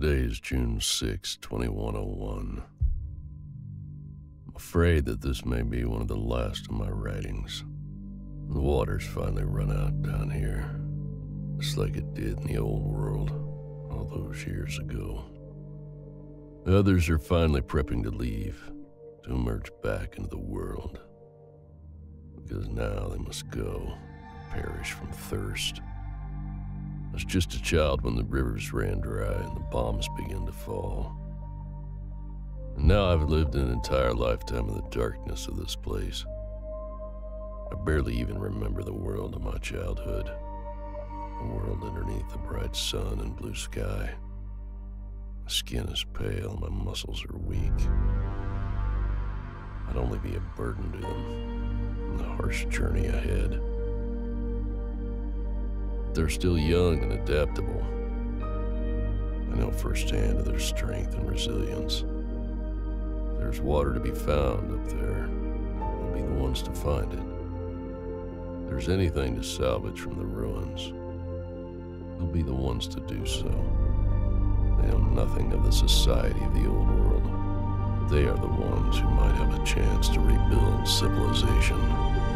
Today is June 6, 2101. I'm afraid that this may be one of the last of my writings. The water's finally run out down here, just like it did in the old world all those years ago. The others are finally prepping to leave, to emerge back into the world, because now they must go, perish from thirst. I was just a child when the rivers ran dry and the bombs began to fall. And now I've lived an entire lifetime in the darkness of this place. I barely even remember the world of my childhood, the world underneath the bright sun and blue sky. My skin is pale, my muscles are weak. I'd only be a burden to them in the harsh journey ahead. They're still young and adaptable. I know firsthand of their strength and resilience. If there's water to be found up there, we'll be the ones to find it. If there's anything to salvage from the ruins, we'll be the ones to do so. They know nothing of the society of the old world. They are the ones who might have a chance to rebuild civilization.